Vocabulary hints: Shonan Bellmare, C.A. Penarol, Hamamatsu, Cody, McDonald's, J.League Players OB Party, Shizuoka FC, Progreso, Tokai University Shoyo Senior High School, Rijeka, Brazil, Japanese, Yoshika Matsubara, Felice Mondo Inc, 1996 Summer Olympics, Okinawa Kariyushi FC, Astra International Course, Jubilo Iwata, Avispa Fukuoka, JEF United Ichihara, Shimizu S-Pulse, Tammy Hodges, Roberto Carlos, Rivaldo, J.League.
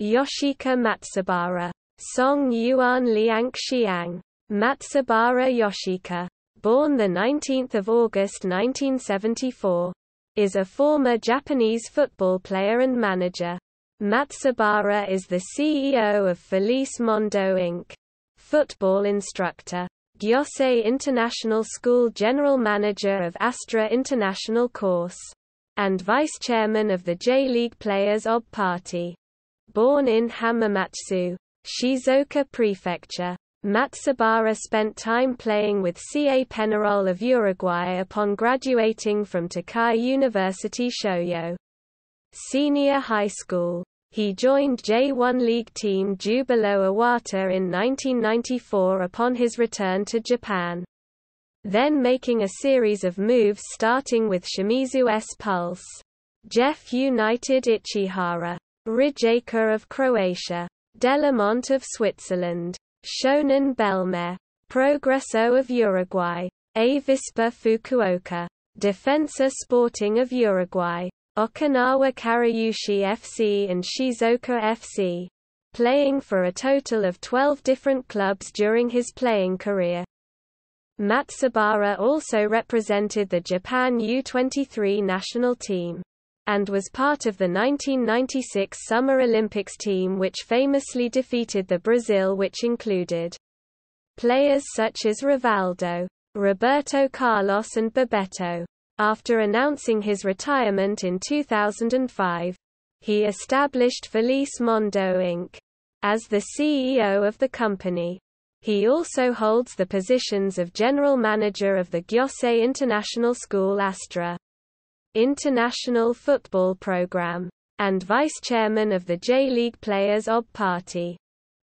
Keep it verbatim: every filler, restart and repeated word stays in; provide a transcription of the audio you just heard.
Yoshika Matsubara, Song Yuan Liang Xiang, Matsubara Yoshika, born the nineteenth of August nineteen seventy-four, is a former Japanese football player and manager. Matsubara is the C E O of Felice Mondo Incorporated, football instructor, Gyosei International School General Manager of Astra International Course, and Vice Chairman of the J League Players' O B Party. Born in Hamamatsu, Shizuoka Prefecture, Matsubara spent time playing with C A Penarol of Uruguay upon graduating from Tokai University Shoyo Senior High School. He joined J one League team Jubilo Iwata in nineteen ninety-four upon his return to Japan, then making a series of moves starting with Shimizu S-Pulse, J E F United Ichihara, Rijeka of Croatia, Delemont of Switzerland, Shonan Bellmare, Progreso of Uruguay, Avispa Fukuoka, Defensor Sporting of Uruguay, Okinawa Kariyushi F C and Shizuoka F C, playing for a total of twelve different clubs during his playing career. Matsubara also represented the Japan U twenty-three national team, and was part of the nineteen ninety-six Summer Olympics team which famously defeated the Brazil, which included players such as Rivaldo, Roberto Carlos and Bebeto. After announcing his retirement in two thousand five, he established Felice Mondo Incorporated as the C E O of the company. He also holds the positions of General Manager of the Gyosei International School Astra International Football Program, and Vice Chairman of the J League Players' O B Party.